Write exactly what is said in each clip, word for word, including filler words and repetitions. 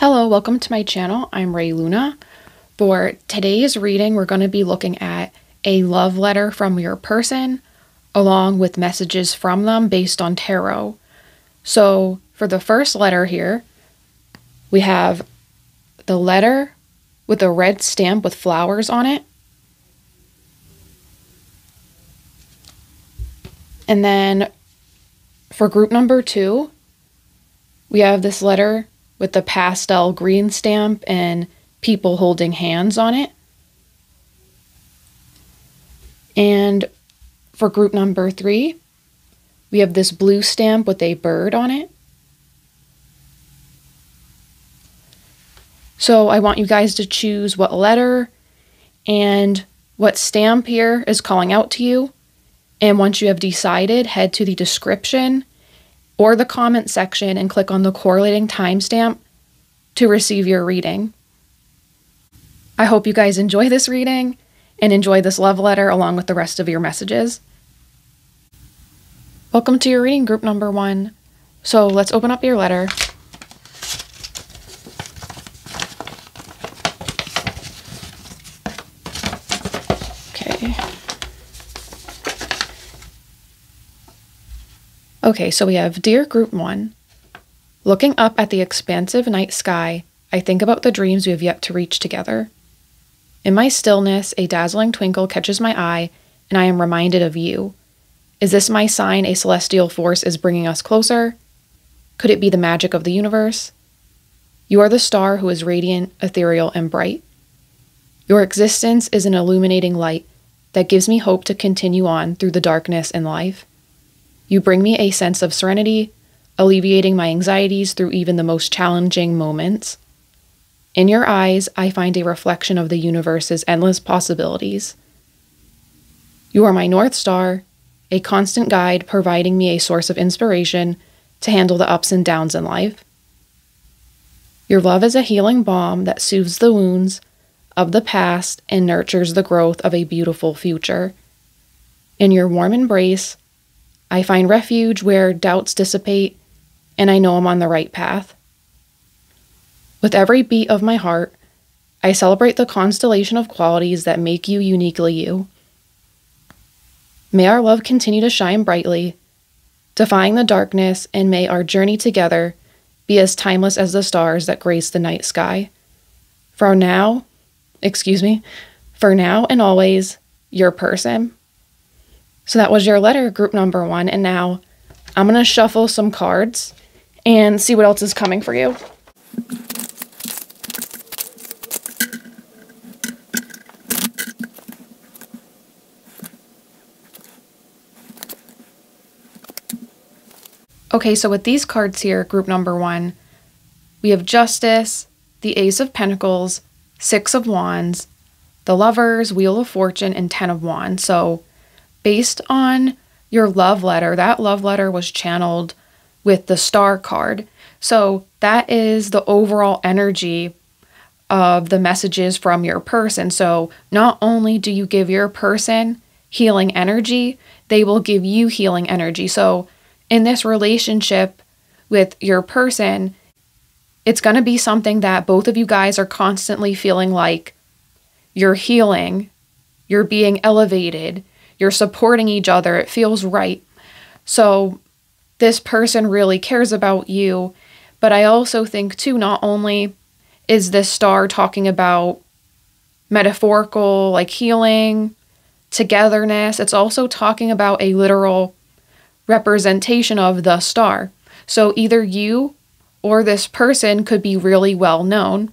Hello, welcome to my channel. I'm Rey Luna. For today's reading, we're going to be looking at a love letter from your person along with messages from them based on tarot. So for the first letter here, we have the letter with a red stamp with flowers on it. And then for group number two, we have this letter with the pastel green stamp and people holding hands on it. And for group number three, we have this blue stamp with a bird on it. So I want you guys to choose what letter and what stamp here is calling out to you. And once you have decided, head to the description or the comment section and click on the correlating timestamp to receive your reading. I hope you guys enjoy this reading and enjoy this love letter along with the rest of your messages. Welcome to your reading, group number one. So let's open up your letter. Okay. Okay, so we have, Dear Group One, looking up at the expansive night sky, I think about the dreams we have yet to reach together. In my stillness, a dazzling twinkle catches my eye, and I am reminded of you. Is this my sign a celestial force is bringing us closer? Could it be the magic of the universe? You are the star who is radiant, ethereal, and bright. Your existence is an illuminating light that gives me hope to continue on through the darkness in life. You bring me a sense of serenity, alleviating my anxieties through even the most challenging moments. In your eyes, I find a reflection of the universe's endless possibilities. You are my North Star, a constant guide providing me a source of inspiration to handle the ups and downs in life. Your love is a healing balm that soothes the wounds of the past and nurtures the growth of a beautiful future. In your warm embrace, I find refuge where doubts dissipate, and I know I'm on the right path. With every beat of my heart, I celebrate the constellation of qualities that make you uniquely you. May our love continue to shine brightly, defying the darkness, and may our journey together be as timeless as the stars that grace the night sky. For now, excuse me, for now and always, your person. So that was your letter, group number one, and now I'm going to shuffle some cards and see what else is coming for you. Okay, so with these cards here, group number one, we have Justice, the Ace of Pentacles, Six of Wands, the Lovers, Wheel of Fortune, and Ten of Wands. So based on your love letter, that love letter was channeled with the Star card. So that is the overall energy of the messages from your person. So not only do you give your person healing energy, they will give you healing energy. So in this relationship with your person, it's going to be something that both of you guys are constantly feeling like you're healing, you're being elevated, you're supporting each other, it feels right. So this person really cares about you. But I also think too, not only is this star talking about metaphorical, like healing, togetherness, it's also talking about a literal representation of the star. So either you or this person could be really well known.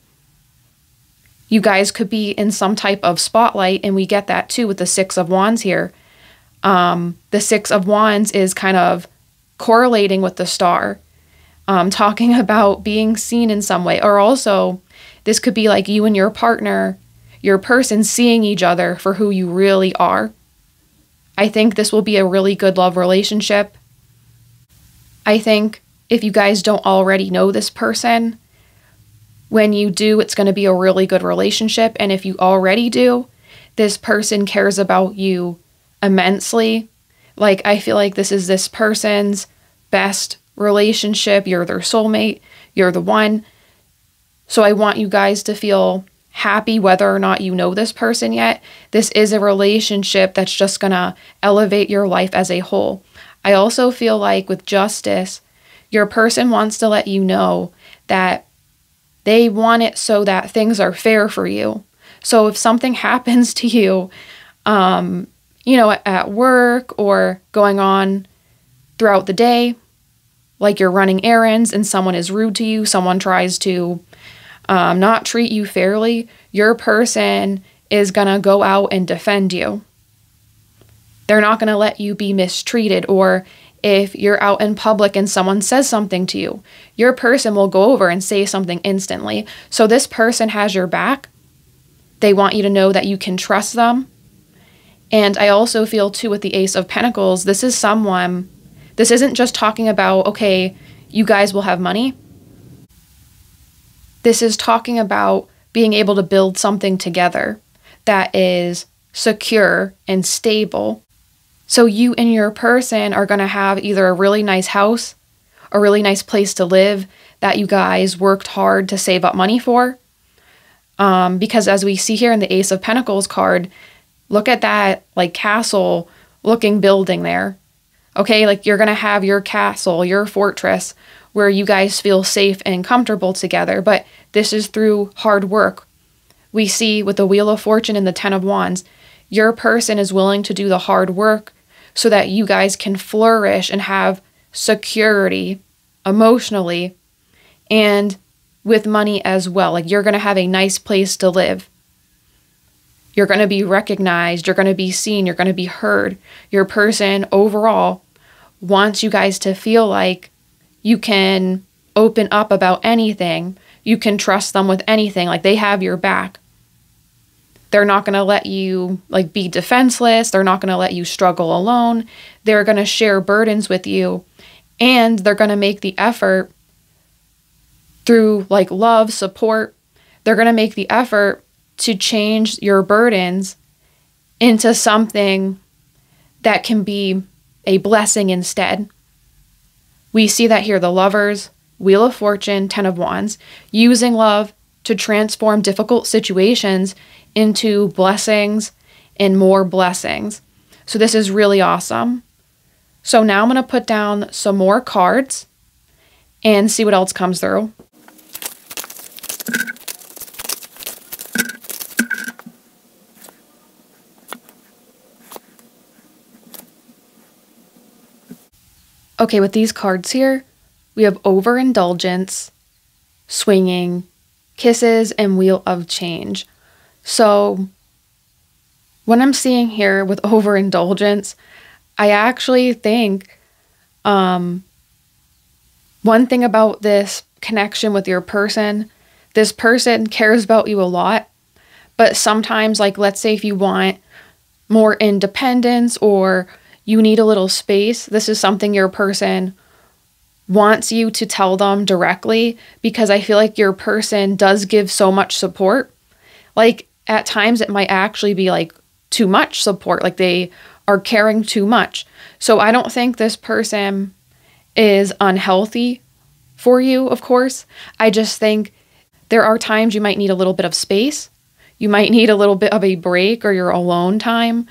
You guys could be in some type of spotlight, and we get that too with the Six of Wands here. Um, the Six of Wands is kind of correlating with the star, um, talking about being seen in some way. Or also, this could be like you and your partner, your person, seeing each other for who you really are. I think this will be a really good love relationship. I think if you guys don't already know this person, when you do, it's going to be a really good relationship. And if you already do, this person cares about you immensely. Like, I feel like this is this person's best relationship. You're their soulmate. You're the one. So I want you guys to feel happy whether or not you know this person yet. This is a relationship that's just going to elevate your life as a whole. I also feel like with justice, your person wants to let you know that they want it so that things are fair for you. So if something happens to you, um, you know, at work or going on throughout the day, like you're running errands and someone is rude to you, someone tries to um, not treat you fairly, your person is going to go out and defend you. They're not going to let you be mistreated. Or if you're out in public and someone says something to you, your person will go over and say something instantly. So this person has your back. They want you to know that you can trust them. And I also feel too with the Ace of Pentacles, this is someone, this isn't just talking about, okay, you guys will have money. This is talking about being able to build something together that is secure and stable. So you and your person are going to have either a really nice house, a really nice place to live that you guys worked hard to save up money for. Um, because as we see here in the Ace of Pentacles card, look at that like castle looking building there. Okay, like you're going to have your castle, your fortress where you guys feel safe and comfortable together. But this is through hard work. We see with the Wheel of Fortune and the Ten of Wands, your person is willing to do the hard work so that you guys can flourish and have security emotionally and with money as well. Like you're going to have a nice place to live. You're going to be recognized. You're going to be seen. You're going to be heard. Your person overall wants you guys to feel like you can open up about anything. You can trust them with anything. Like they have your back. They're not going to let you like be defenseless. They're not going to let you struggle alone. They're going to share burdens with you, and they're going to make the effort through like love, support. They're going to make the effort to change your burdens into something that can be a blessing instead. We see that here, the Lovers, Wheel of Fortune, Ten of Wands, using love to transform difficult situations into blessings and more blessings. So this is really awesome. So now I'm going to put down some more cards and see what else comes through. Okay, with these cards here, we have Overindulgence, Swinging, Kisses, and Wheel of Change. So what I'm seeing here with overindulgence, I actually think um, one thing about this connection with your person, this person cares about you a lot, but sometimes, like let's say if you want more independence or you need a little space, this is something your person wants you to tell them directly, because I feel like your person does give so much support. Like at times it might actually be like too much support, like they are caring too much. So I don't think this person is unhealthy for you, of course. I just think there are times you might need a little bit of space. You might need a little bit of a break or your alone time.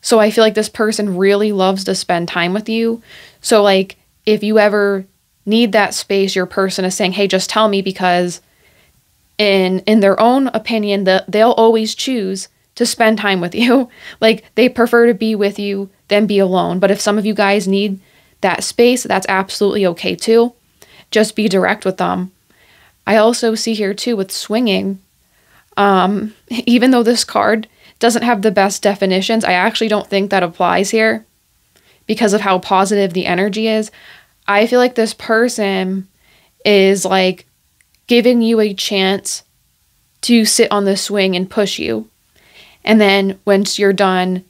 So I feel like this person really loves to spend time with you. So like if you ever need that space, your person is saying, hey, just tell me, because In, in their own opinion, the, they'll always choose to spend time with you. Like, they prefer to be with you than be alone. But if some of you guys need that space, that's absolutely okay too. Just be direct with them. I also see here too with swinging, um, even though this card doesn't have the best definitions, I actually don't think that applies here because of how positive the energy is. I feel like this person is like giving you a chance to sit on the swing and push you. And then once you're done,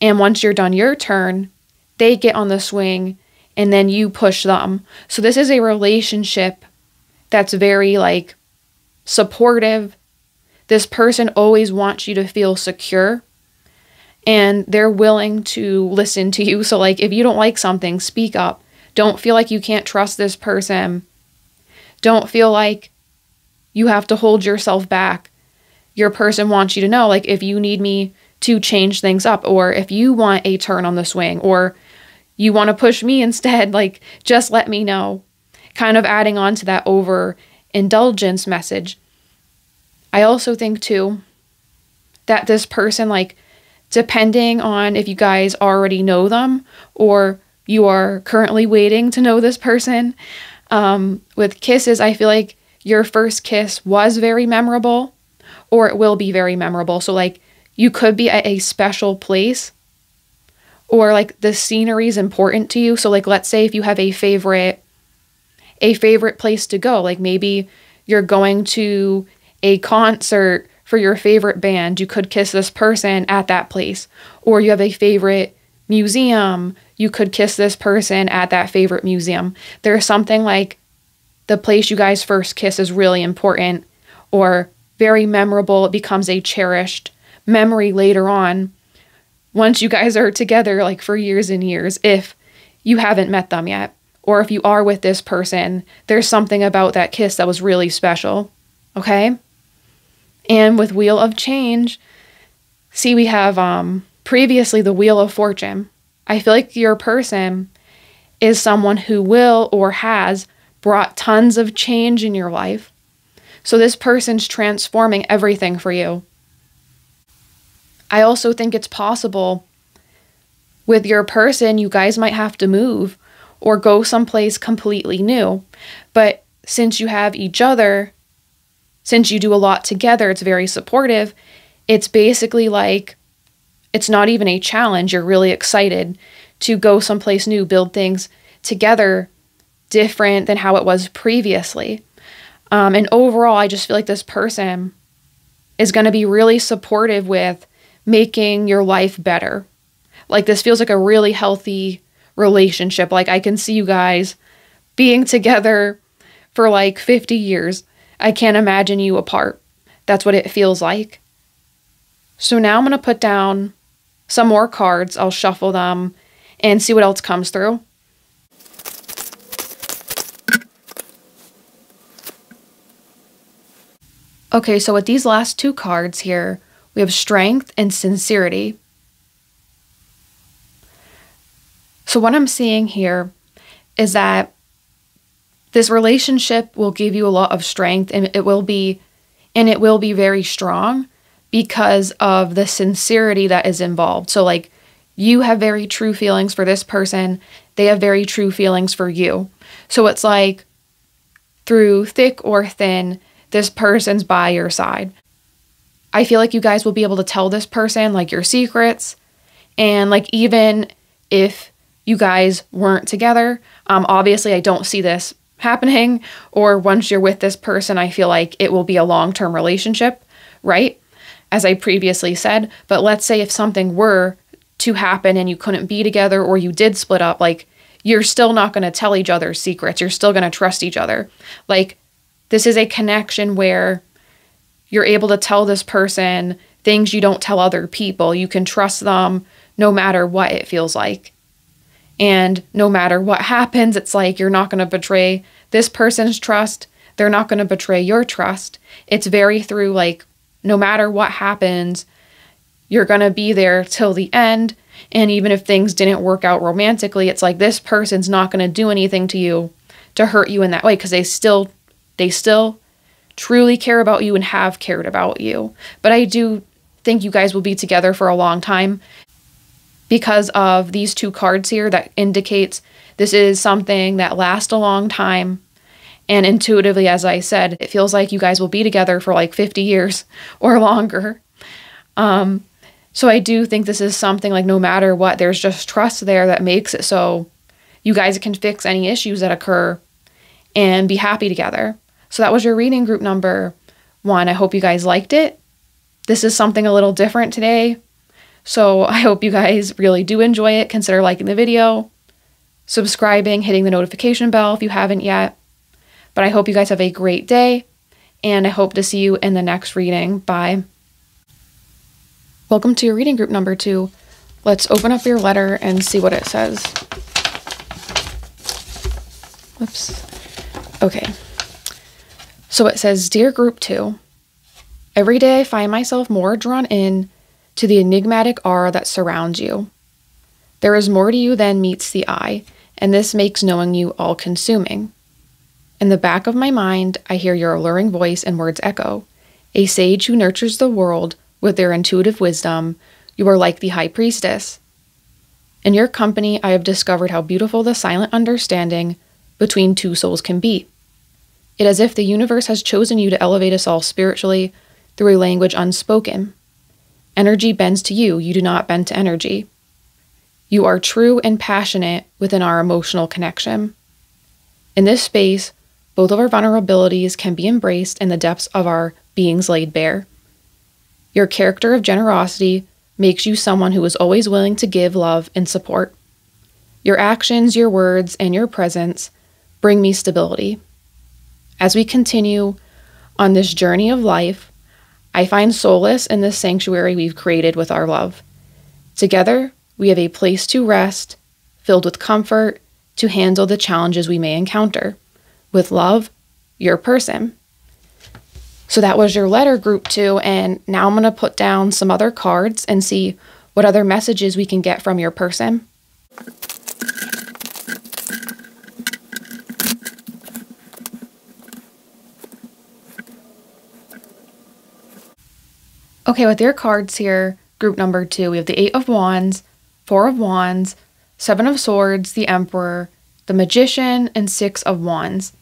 and once you're done your turn, they get on the swing and then you push them. So this is a relationship that's very like supportive. This person always wants you to feel secure, and they're willing to listen to you. So like if you don't like something, speak up. Don't feel like you can't trust this person. Don't feel like You have to hold yourself back. Your person wants you to know, like, if you need me to change things up, or if you want a turn on the swing, or you want to push me instead, like, just let me know. Kind of adding on to that overindulgence message. I also think, too, that this person, like, depending on if you guys already know them or you are currently waiting to know this person, um, with kisses, I feel like your first kiss was very memorable, or it will be very memorable. So, like, you could be at a special place, or, like, the scenery is important to you. So, like, let's say if you have a favorite, a favorite place to go, like, maybe you're going to a concert for your favorite band, you could kiss this person at that place. Or you have a favorite museum, you could kiss this person at that favorite museum. There's something like the place you guys first kiss is really important or very memorable. It becomes a cherished memory later on once you guys are together, like, for years and years, if you haven't met them yet. Or if you are with this person, there's something about that kiss that was really special. Okay? And with Wheel of Change, see, we have um, previously the Wheel of Fortune. I feel like your person is someone who will or has brought tons of change in your life. So this person's transforming everything for you. I also think it's possible with your person, you guys might have to move or go someplace completely new. But since you have each other, since you do a lot together, it's very supportive. It's basically like, it's not even a challenge. You're really excited to go someplace new, build things together different than how it was previously. Um, and overall, I just feel like this person is going to be really supportive with making your life better. Like, this feels like a really healthy relationship. Like, I can see you guys being together for like fifty years. I can't imagine you apart. That's what it feels like. So now I'm going to put down some more cards. I'll shuffle them and see what else comes through. Okay, so with these last two cards here, we have Strength and Sincerity. So what I'm seeing here is that this relationship will give you a lot of strength, and it will be and it will be very strong because of the sincerity that is involved. So, like, you have very true feelings for this person. They have very true feelings for you. So it's like, through thick or thin, this person's by your side. I feel like you guys will be able to tell this person, like, your secrets. And, like, even if you guys weren't together, um, obviously I don't see this happening, or once you're with this person, I feel like it will be a long-term relationship, right? As I previously said. But let's say if something were to happen and you couldn't be together, or you did split up, like, you're still not going to tell each other secrets. You're still going to trust each other. Like, this is a connection where you're able to tell this person things you don't tell other people. You can trust them no matter what, it feels like. And no matter what happens, it's like you're not going to betray this person's trust. They're not going to betray your trust. It's very through, like, no matter what happens, you're going to be there till the end. And even if things didn't work out romantically, it's like this person's not going to do anything to you to hurt you in that way, because they still, they still truly care about you and have cared about you. But I do think you guys will be together for a long time, because of these two cards here that indicates this is something that lasts a long time. And intuitively, as I said, it feels like you guys will be together for like fifty years or longer. Um, so I do think this is something, like, no matter what, there's just trust there that makes it so you guys can fix any issues that occur and be happy together. So that was your reading, group number one. I hope you guys liked it. This is something a little different today. So I hope you guys really do enjoy it. Consider liking the video, subscribing, hitting the notification bell if you haven't yet. But I hope you guys have a great day, and I hope to see you in the next reading. Bye. Welcome to your reading, group number two. Let's open up your letter and see what it says. Whoops. Okay. So it says, Dear Group Two, every day I find myself more drawn in to the enigmatic aura that surrounds you. There is more to you than meets the eye, and this makes knowing you all-consuming. In the back of my mind, I hear your alluring voice and words echo. A sage who nurtures the world with their intuitive wisdom, you are like the High Priestess. In your company, I have discovered how beautiful the silent understanding between two souls can be. It is as if the universe has chosen you to elevate us all spiritually through a language unspoken. Energy bends to you, you do not bend to energy. You are true and passionate within our emotional connection. In this space, both of our vulnerabilities can be embraced and the depths of our beings laid bare. Your character of generosity makes you someone who is always willing to give love and support. Your actions, your words, and your presence bring me stability. As we continue on this journey of life, I find solace in this sanctuary we've created with our love. Together, we have a place to rest, filled with comfort, to handle the challenges we may encounter. With love, your person. So that was your letter, Group Two, and now I'm going to put down some other cards and see what other messages we can get from your person. Okay, with your cards here, group number two, we have the Eight of Wands, Four of Wands, Seven of Swords, the Emperor, the Magician, and Six of Wands.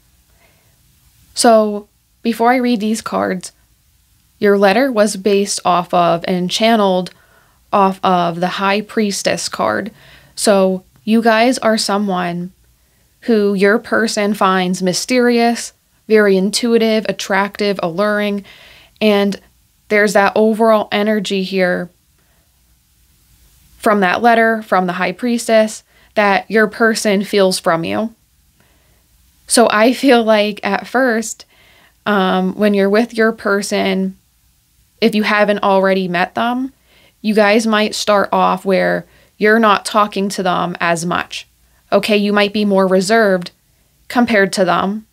So before I read these cards, your letter was based off of and channeled off of the High Priestess card. So you guys are someone who your person finds mysterious, very intuitive, attractive, alluring, and there's that overall energy here from that letter, from the High Priestess, that your person feels from you. So I feel like at first, um, when you're with your person, if you haven't already met them, you guys might start off where you're not talking to them as much. Okay, you might be more reserved compared to them.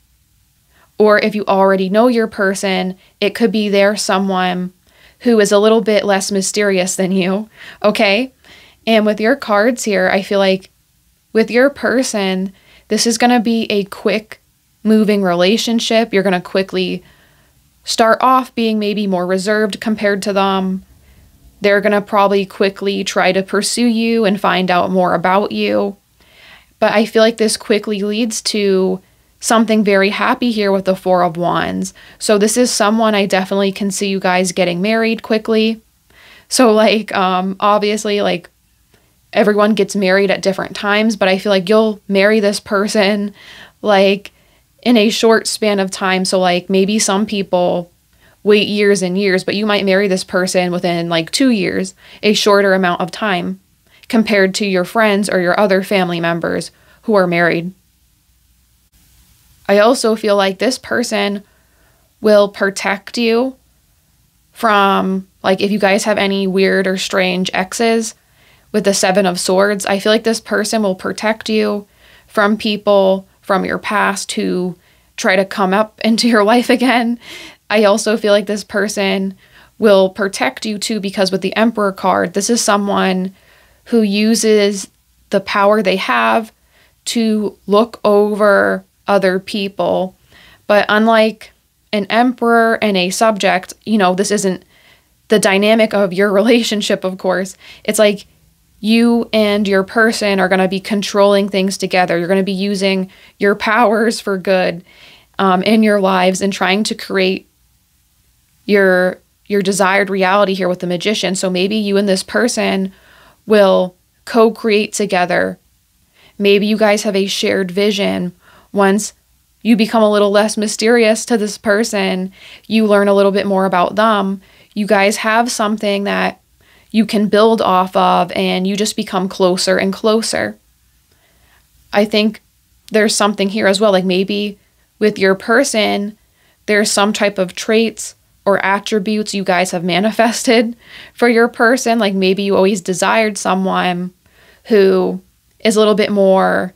Or if you already know your person, it could be they're someone who is a little bit less mysterious than you, okay? And with your cards here, I feel like with your person, this is going to be a quick moving relationship. You're going to quickly start off being maybe more reserved compared to them. They're going to probably quickly try to pursue you and find out more about you. But I feel like this quickly leads to something very happy here with the Four of Wands. So this is someone I definitely can see you guys getting married quickly. So like, um, obviously like everyone gets married at different times, but I feel like you'll marry this person like in a short span of time. So like maybe some people wait years and years, but you might marry this person within like two years, a shorter amount of time compared to your friends or your other family members who are married. I also feel like this person will protect you from, like, if you guys have any weird or strange exes with the Seven of Swords, I feel like this person will protect you from people from your past who try to come up into your life again. I also feel like this person will protect you too, because with the Emperor card, this is someone who uses the power they have to look over other people. But unlike an emperor and a subject, you know, this isn't the dynamic of your relationship, of course. It's like you and your person are going to be controlling things together. You're going to be using your powers for good um, in your lives and trying to create your your desired reality here with the Magician. So maybe you and this person will co-create together. Maybe you guys have a shared vision. Once you become a little less mysterious to this person, you learn a little bit more about them. You guys have something that you can build off of, and you just become closer and closer. I think there's something here as well, like maybe with your person, there's some type of traits or attributes you guys have manifested for your person. Like maybe you always desired someone who is a little bit more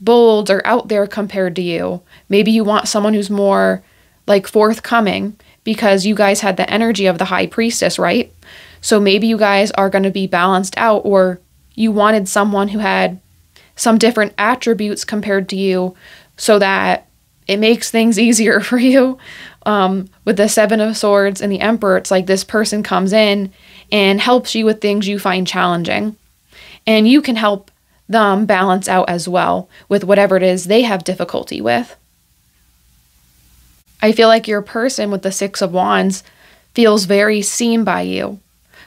bold or out there compared to you. Maybe you want someone who's more like forthcoming, because you guys had the energy of the High Priestess, right? So maybe you guys are going to be balanced out, or you wanted someone who had some different attributes compared to you so that it makes things easier for you. Um, with the Seven of Swords and the Emperor, it's like this person comes in and helps you with things you find challenging. And you can help them balance out as well with whatever it is they have difficulty with. I feel like your person with the Six of Wands feels very seen by you.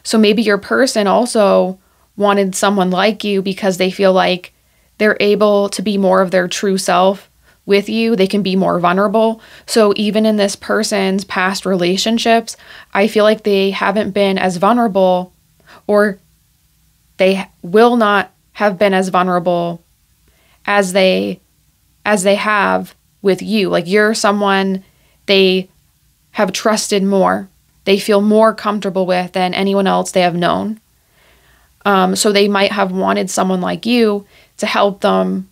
So maybe your person also wanted someone like you because they feel like they're able to be more of their true self with you. They can be more vulnerable. So even in this person's past relationships, I feel like they haven't been as vulnerable, or they will not have been as vulnerable as they as they have with you. Like, you're someone they have trusted more. They feel more comfortable with than anyone else they have known. Um, so they might have wanted someone like you to help them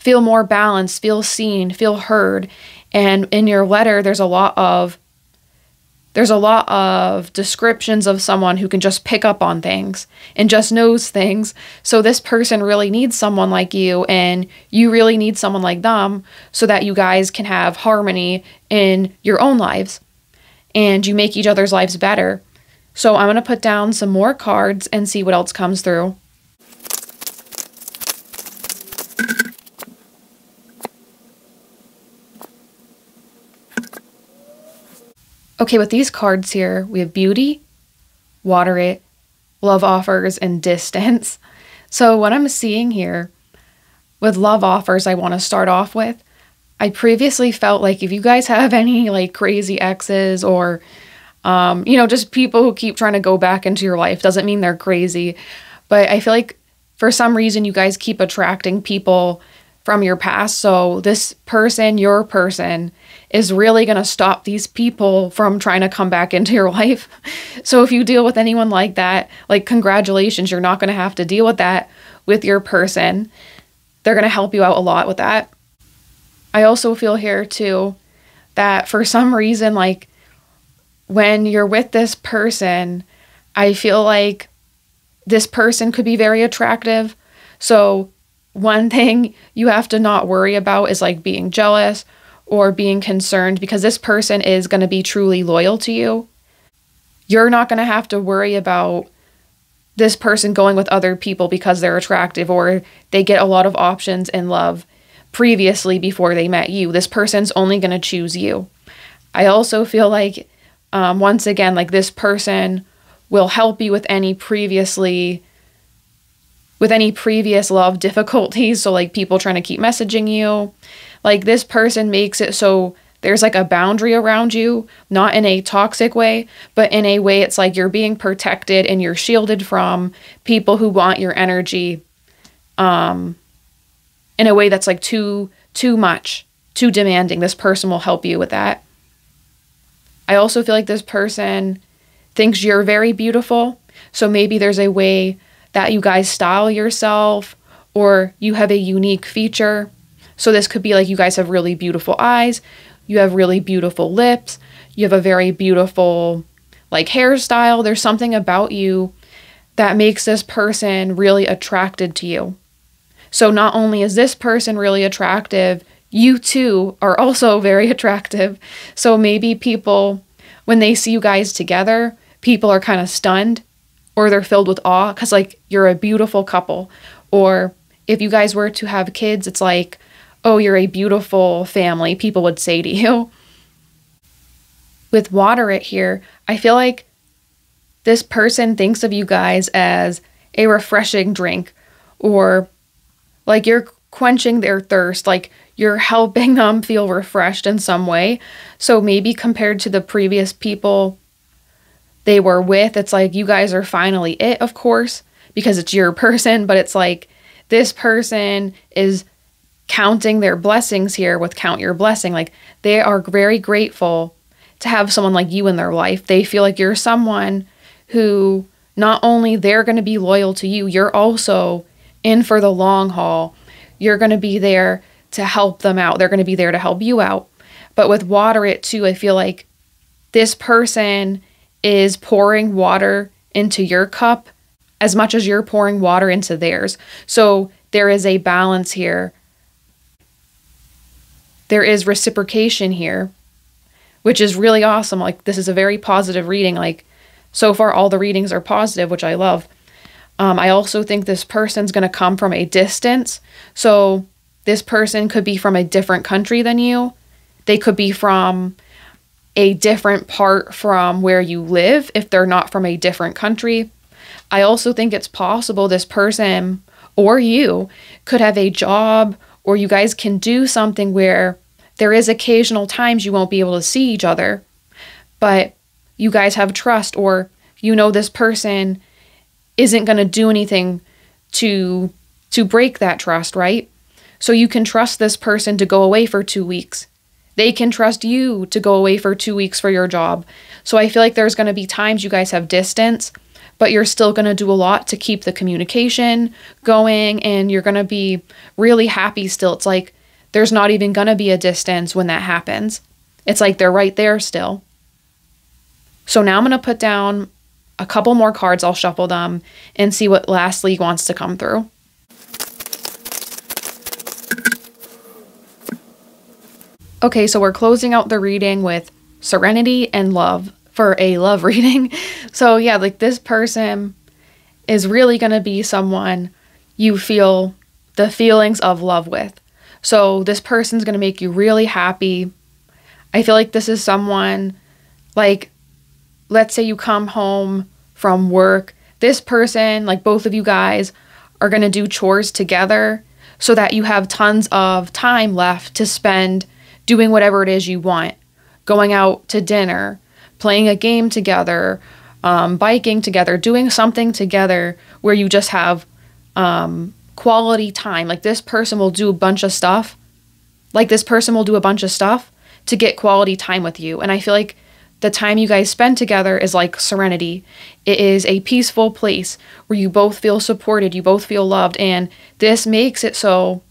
feel more balanced, feel seen, feel heard. And in your letter, there's a lot of there's a lot of descriptions of someone who can just pick up on things and just knows things. So this person really needs someone like you, and you really need someone like them, so that you guys can have harmony in your own lives and you make each other's lives better. So I'm going to put down some more cards and see what else comes through. Okay, with these cards here, we have Beauty, Water It, Love Offers, and Distance. So what I'm seeing here with Love Offers, I want to start off with, I previously felt like if you guys have any like crazy exes, or, um, you know, just people who keep trying to go back into your life, doesn't mean they're crazy, but I feel like for some reason you guys keep attracting people from your past. So this person, your person, is really going to stop these people from trying to come back into your life. So if you deal with anyone like that, like, congratulations, you're not going to have to deal with that with your person. They're going to help you out a lot with that. I also feel here too that for some reason, like, when you're with this person, I feel like this person could be very attractive. So one thing you have to not worry about is like being jealous or being concerned, because this person is going to be truly loyal to you. You're not going to have to worry about this person going with other people because they're attractive or they get a lot of options in love previously before they met you. This person's only going to choose you. I also feel like, um, once again, like, this person will help you with any previously with any previous love difficulties. So like people trying to keep messaging you, like, this person makes it so there's like a boundary around you, not in a toxic way, but in a way it's like you're being protected and you're shielded from people who want your energy um, in a way that's like too, too much, too demanding. This person will help you with that. I also feel like this person thinks you're very beautiful. So maybe there's a way that you guys style yourself, or you have a unique feature. So this could be like you guys have really beautiful eyes, you have really beautiful lips, you have a very beautiful like hairstyle. There's something about you that makes this person really attracted to you. So not only is this person really attractive, you too are also very attractive. So maybe people, when they see you guys together, people are kind of stunned, or they're filled with awe, because like you're a beautiful couple. Or if you guys were to have kids, it's like, oh, you're a beautiful family, people would say to you. With Water It here, I feel like this person thinks of you guys as a refreshing drink, or like you're quenching their thirst, like you're helping them feel refreshed in some way. So maybe compared to the previous people they were with, it's like you guys are finally it, of course, because it's your person, but it's like this person is counting their blessings here with Count Your Blessing. Like, they are very grateful to have someone like you in their life. They feel like you're someone who, not only they're going to be loyal to you, you're also in for the long haul. You're going to be there to help them out. They're going to be there to help you out. But with water it too, I feel like this person is pouring water into your cup as much as you're pouring water into theirs. So there is a balance here. There is reciprocation here, which is really awesome. Like, this is a very positive reading. Like, so far all the readings are positive, which I love. Um, I also think this person's going to come from a distance. So this person could be from a different country than you. They could be from a different part from where you live if they're not from a different country. I also think it's possible this person or you could have a job, or you guys can do something where there is occasional times you won't be able to see each other, but you guys have trust, or you know this person isn't going to do anything to to break that trust, right? So you can trust this person to go away for two weeks. They can trust you to go away for two weeks for your job. So I feel like there's going to be times you guys have distance, but you're still going to do a lot to keep the communication going, and you're going to be really happy still. It's like there's not even going to be a distance when that happens. It's like they're right there still. So now I'm going to put down a couple more cards. I'll shuffle them and see what lastly wants to come through. Okay, so we're closing out the reading with serenity and love for a love reading. So yeah, like this person is really going to be someone you feel the feelings of love with. So this person's going to make you really happy. I feel like this is someone, like, let's say you come home from work. This person, like both of you guys, are going to do chores together so that you have tons of time left to spend doing whatever it is you want, going out to dinner, playing a game together, um, biking together, doing something together where you just have um, quality time. Like this person will do a bunch of stuff. Like this person will do a bunch of stuff to get quality time with you. And I feel like the time you guys spend together is like serenity. It is a peaceful place where you both feel supported, you both feel loved. And this makes it so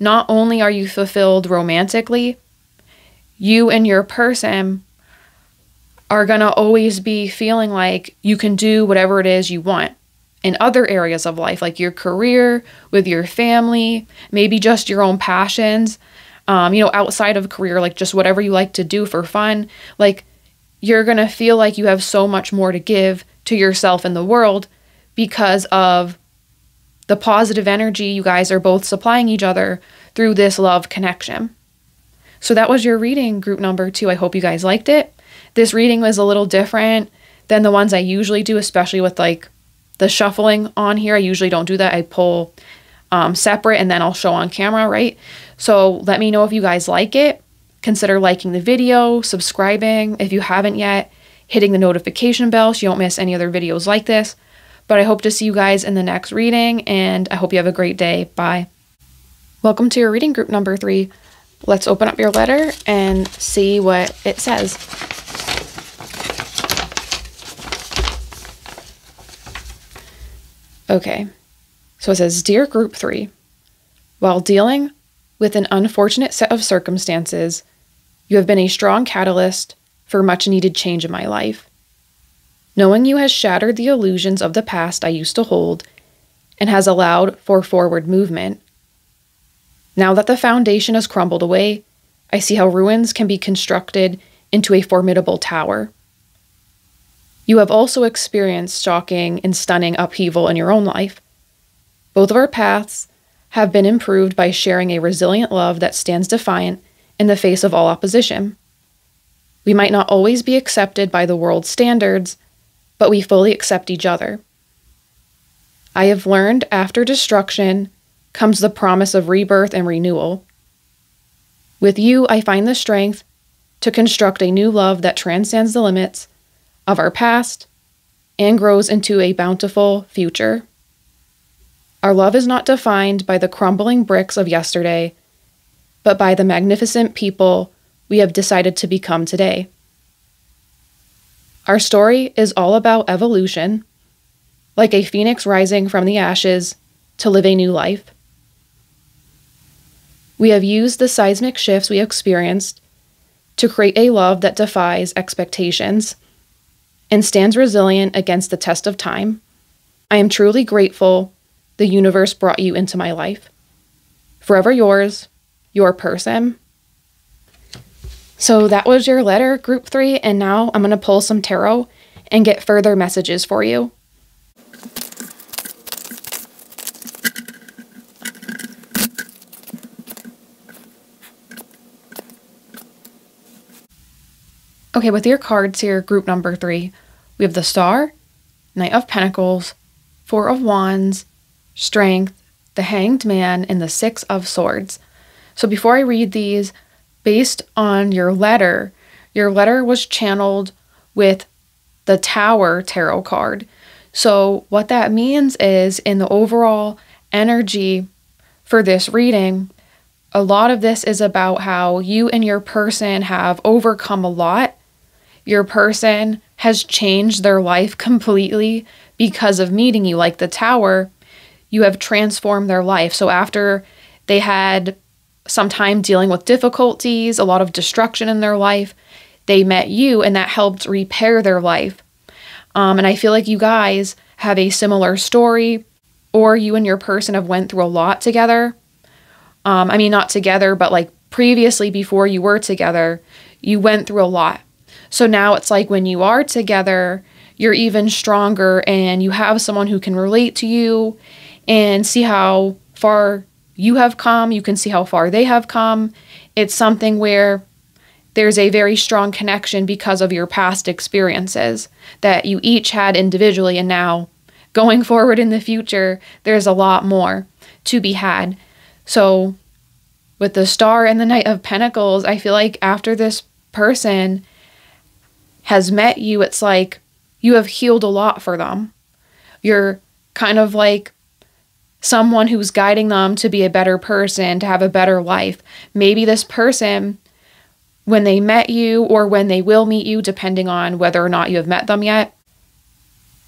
not only are you fulfilled romantically, you and your person are going to always be feeling like you can do whatever it is you want in other areas of life, like your career, with your family, maybe just your own passions, um, you know, outside of career, like just whatever you like to do for fun. Like you're going to feel like you have so much more to give to yourself and the world because of the positive energy you guys are both supplying each other through this love connection. So that was your reading, group number two. I hope you guys liked it. This reading was a little different than the ones I usually do, especially with like the shuffling on here. I usually don't do that. I pull um, separate and then I'll show on camera, right? So let me know if you guys like it. Consider liking the video, subscribing if you haven't yet, hitting the notification bell so you don't miss any other videos like this. But I hope to see you guys in the next reading, and I hope you have a great day. Bye. Welcome to your reading, group number three. Let's open up your letter and see what it says. Okay, so it says, Dear Group three, while dealing with an unfortunate set of circumstances, you have been a strong catalyst for much-needed change in my life. Knowing you has shattered the illusions of the past I used to hold and has allowed for forward movement. Now that the foundation has crumbled away, I see how ruins can be constructed into a formidable tower. You have also experienced shocking and stunning upheaval in your own life. Both of our paths have been improved by sharing a resilient love that stands defiant in the face of all opposition. We might not always be accepted by the world's standards, but we fully accept each other. I have learned after destruction comes the promise of rebirth and renewal. With you, I find the strength to construct a new love that transcends the limits of our past and grows into a bountiful future. Our love is not defined by the crumbling bricks of yesterday, but by the magnificent people we have decided to become today. Our story is all about evolution, like a phoenix rising from the ashes to live a new life. We have used the seismic shifts we experienced to create a love that defies expectations and stands resilient against the test of time. I am truly grateful the universe brought you into my life. Forever yours, your person. So that was your letter, group three, and now I'm going to pull some tarot and get further messages for you. Okay, with your cards here, group number three, we have the Star, Knight of Pentacles, Four of Wands, Strength, the Hanged Man, and the Six of Swords. So before I read these, based on your letter, your letter was channeled with the Tower tarot card. So what that means is, in the overall energy for this reading, a lot of this is about how you and your person have overcome a lot. Your person has changed their life completely because of meeting you. Like the Tower, you have transformed their life. So after they had some time dealing with difficulties, a lot of destruction in their life, they met you and that helped repair their life. Um, and I feel like you guys have a similar story, or you and your person have went through a lot together. Um, I mean, not together, but like previously before you were together, you went through a lot. So now it's like when you are together, you're even stronger and you have someone who can relate to you and see how far you have come. You can see how far they have come. It's something where there's a very strong connection because of your past experiences that you each had individually. And now going forward in the future, there's a lot more to be had. So with the Star and the Knight of Pentacles, I feel like after this person has met you, it's like you have healed a lot for them. You're kind of like someone who's guiding them to be a better person, to have a better life. Maybe this person, when they met you or when they will meet you, depending on whether or not you have met them yet,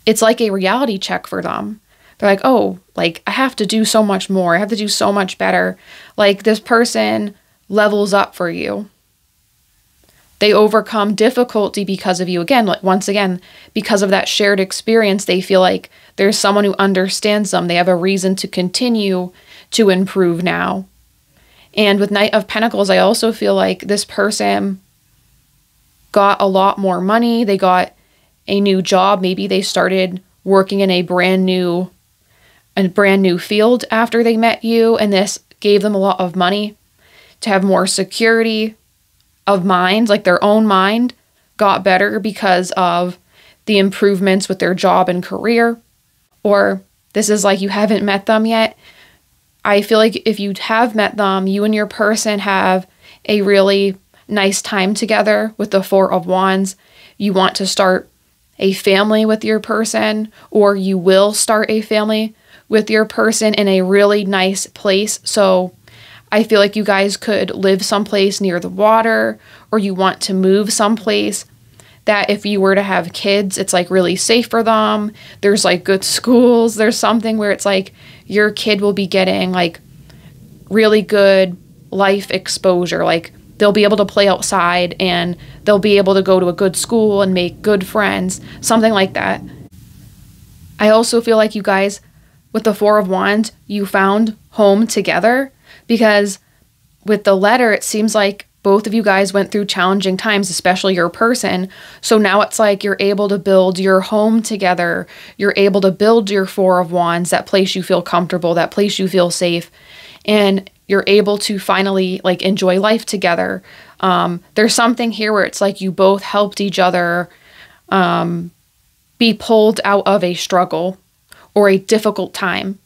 it's like a reality check for them. They're like, oh, like I have to do so much more. I have to do so much better. Like this person levels up for you. They overcome difficulty because of you. Again, like once again, because of that shared experience, they feel like there's someone who understands them. They have a reason to continue to improve now. And with Knight of Pentacles, I also feel like this person got a lot more money. They got a new job. Maybe they started working in a brand new a brand new field after they met you, and this gave them a lot of money to have more security of mind. Like their own mind got better because of the improvements with their job and career. Or this is like you haven't met them yet. I feel like if you have met them, you and your person have a really nice time together. With the Four of Wands, you want to start a family with your person, or you will start a family with your person in a really nice place. So I feel like you guys could live someplace near the water, or you want to move someplace that if you were to have kids, it's like really safe for them. There's like good schools. There's something where it's like your kid will be getting like really good life exposure. Like they'll be able to play outside and they'll be able to go to a good school and make good friends, something like that. I also feel like you guys, with the Four of Wands, you found home together, because with the letter, it seems like both of you guys went through challenging times, especially your person. So now it's like you're able to build your home together. You're able to build your Four of Wands, that place you feel comfortable, that place you feel safe. And you're able to finally like enjoy life together. Um, there's something here where it's like you both helped each other um, be pulled out of a struggle or a difficult time.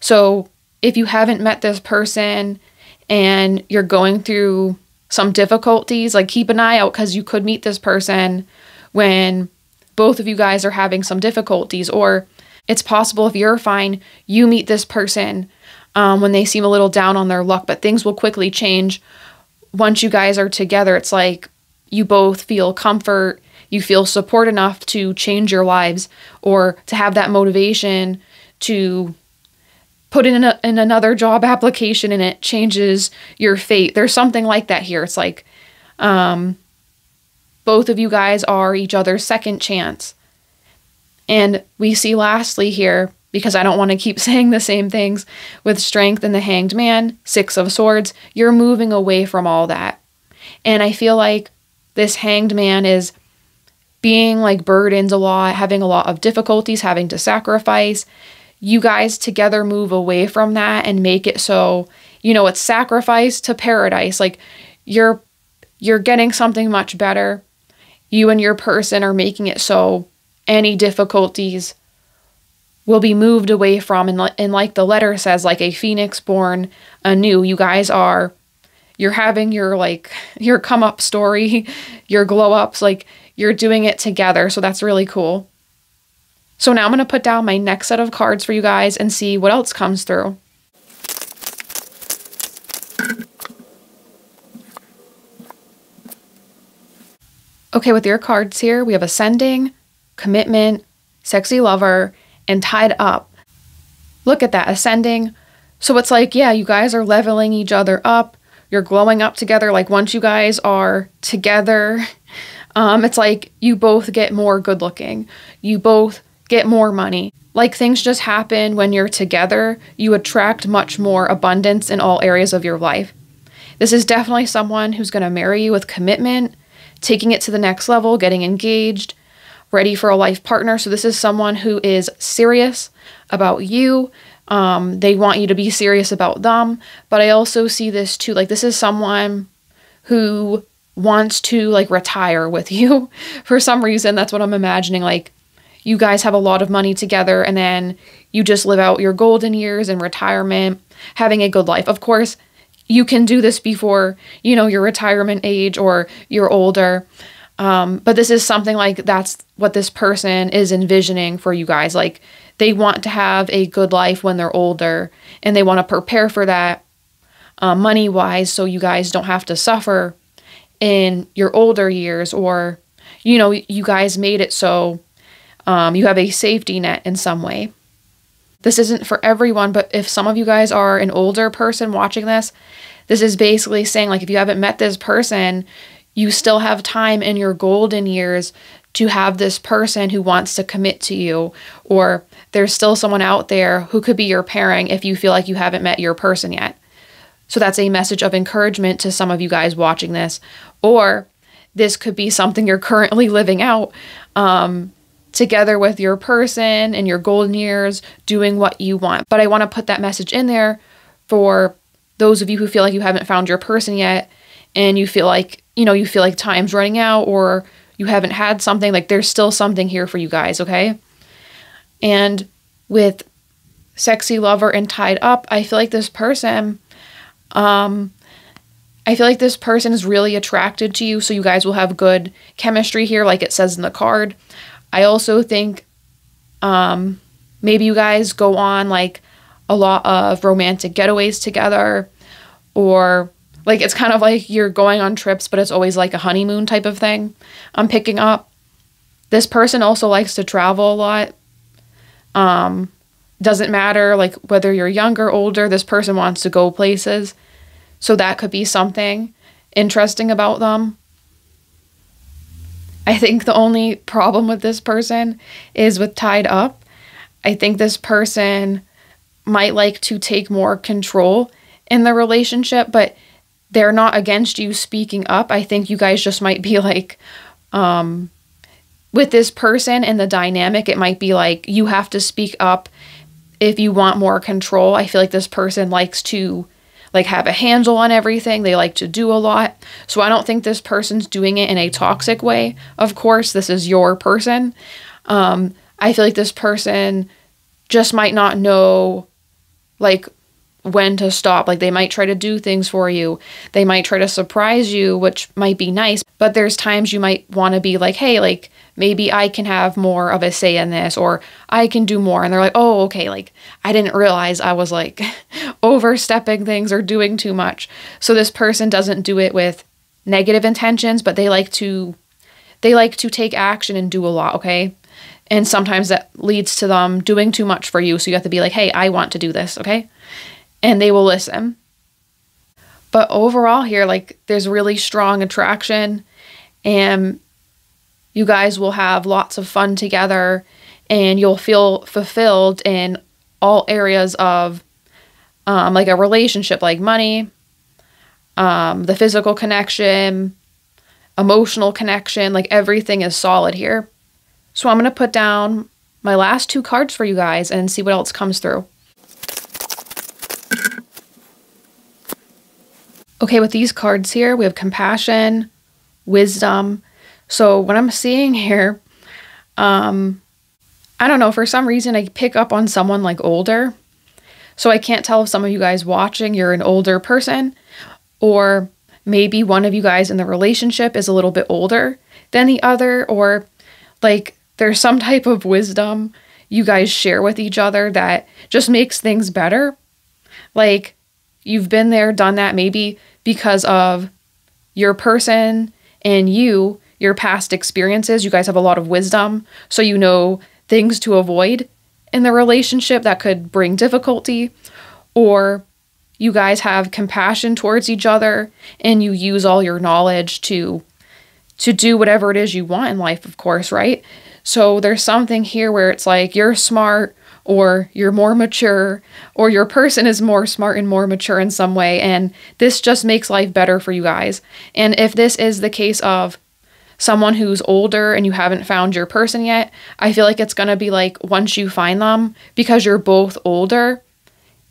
So if you haven't met this person and you're going through some difficulties, like keep an eye out, because you could meet this person when both of you guys are having some difficulties. Or it's possible if you're fine, you meet this person um, when they seem a little down on their luck, but things will quickly change once you guys are together. It's like you both feel comfort, you feel support enough to change your lives, or to have that motivation to put in, a, in another job application and it changes your fate. There's something like that here. It's like um, Both of you guys are each other's second chance. And we see lastly here, because I don't want to keep saying the same things, with Strength and the Hanged Man, Six of Swords, you're moving away from all that. And I feel like this Hanged Man is being like burdened a lot, having a lot of difficulties, having to sacrifice. You guys together move away from that and make it so, you know, it's sacrifice to paradise. Like you're you're getting something much better. You and your person are making it so any difficulties will be moved away from, and, and like the letter says, like a phoenix born anew. You guys are, you're having your like, your come up story, your glow ups, like you're doing it together. So that's really cool. So now I'm going to put down my next set of cards for you guys and see what else comes through. Okay, with your cards here, we have Ascending, Commitment, Sexy Lover, and Tied Up. Look at that, Ascending. So it's like, yeah, you guys are leveling each other up. You're glowing up together. Like once you guys are together, um, it's like you both get more good looking. You both get more money. Like things just happen when you're together. You attract much more abundance in all areas of your life. This is definitely someone who's going to marry you with commitment, taking it to the next level, getting engaged, ready for a life partner. So this is someone who is serious about you. Um, they want you to be serious about them. But I also see this too, like this is someone who wants to like retire with you for some reason. That's what I'm imagining. Like you guys have a lot of money together and then you just live out your golden years in retirement, having a good life. Of course, you can do this before, you know, your retirement age or you're older. Um, but this is something like that's what this person is envisioning for you guys. Like they want to have a good life when they're older and they want to prepare for that uh, money wise. So you guys don't have to suffer in your older years, or, you know, you guys made it so um, you have a safety net in some way. This isn't for everyone, but if some of you guys are an older person watching this, this is basically saying like if you haven't met this person, you still have time in your golden years to have this person who wants to commit to you, or there's still someone out there who could be your pairing if you feel like you haven't met your person yet. So that's a message of encouragement to some of you guys watching this, or this could be something you're currently living out um, together with your person in your golden years, doing what you want. But I want to put that message in there for those of you who feel like you haven't found your person yet and you feel like, you know, you feel like time's running out or you haven't had something, like there's still something here for you guys, okay? And with Sexy Lover and Tied Up, I feel like this person, um, I feel like this person is really attracted to you, so you guys will have good chemistry here, like it says in the card. I also think um, maybe you guys go on like a lot of romantic getaways together, or like it's kind of like you're going on trips, but it's always like a honeymoon type of thing I'm picking up. This person also likes to travel a lot. Um, doesn't matter like whether you're younger, older, this person wants to go places. So that could be something interesting about them. I think the only problem with this person is with Tied Up. I think this person might like to take more control in the relationship, but they're not against you speaking up. I think you guys just might be like, um, with this person and the dynamic, it might be like you have to speak up if you want more control. I feel like this person likes to like have a handle on everything. They like to do a lot. So I don't think this person's doing it in a toxic way. Of course, this is your person. Um, I feel like this person just might not know like when to stop. Like they might try to do things for you. They might try to surprise you, which might be nice, but there's times you might want to be like, hey, like maybe I can have more of a say in this, or I can do more. And they're like, oh, okay. Like I didn't realize I was like overstepping things or doing too much. So this person doesn't do it with negative intentions, but they like to, they like to take action and do a lot. Okay. And sometimes that leads to them doing too much for you. So you have to be like, hey, I want to do this. Okay. And they will listen. But overall here, like there's really strong attraction and You guys will have lots of fun together and you'll feel fulfilled in all areas of um, like a relationship, like money, um, the physical connection, emotional connection, like everything is solid here. So I'm going to put down my last two cards for you guys and see what else comes through. Okay, with these cards here, we have compassion, wisdom. So what I'm seeing here, um, I don't know, for some reason I pick up on someone like older. So I can't tell if some of you guys watching, you're an older person, or maybe one of you guys in the relationship is a little bit older than the other, or like there's some type of wisdom you guys share with each other that just makes things better. Like, you've been there, done that, maybe because of your person and you, your past experiences. You guys have a lot of wisdom, so you know things to avoid in the relationship that could bring difficulty. Or you guys have compassion towards each other and you use all your knowledge to, to do whatever it is you want in life, of course, right? So there's something here where it's like you're smart, or you're more mature, or your person is more smart and more mature in some way, and this just makes life better for you guys. And if this is the case of someone who's older and you haven't found your person yet, I feel like it's gonna be like once you find them, because you're both older,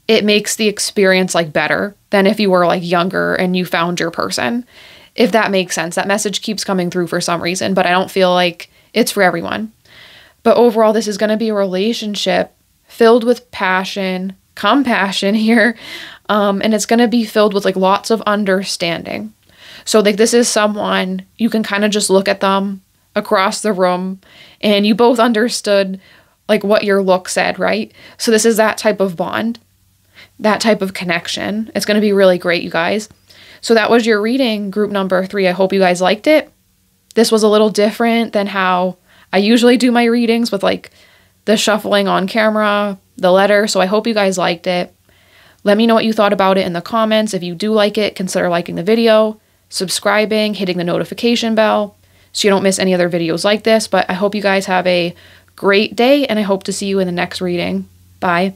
it makes the experience like better than if you were like younger and you found your person. If that makes sense. That message keeps coming through for some reason, but I don't feel like it's for everyone. But overall, this is gonna be a relationship filled with passion, compassion here, um, and it's going to be filled with like lots of understanding. So like this is someone you can kind of just look at them across the room and you both understood like what your look said, right? So this is that type of bond, that type of connection. It's going to be really great, you guys. So that was your reading, group number three. I hope you guys liked it. This was a little different than how I usually do my readings with like the shuffling on camera, the letter. So I hope you guys liked it. Let me know what you thought about it in the comments. If you do like it, consider liking the video, subscribing, hitting the notification bell so you don't miss any other videos like this. But I hope you guys have a great day and I hope to see you in the next reading. Bye.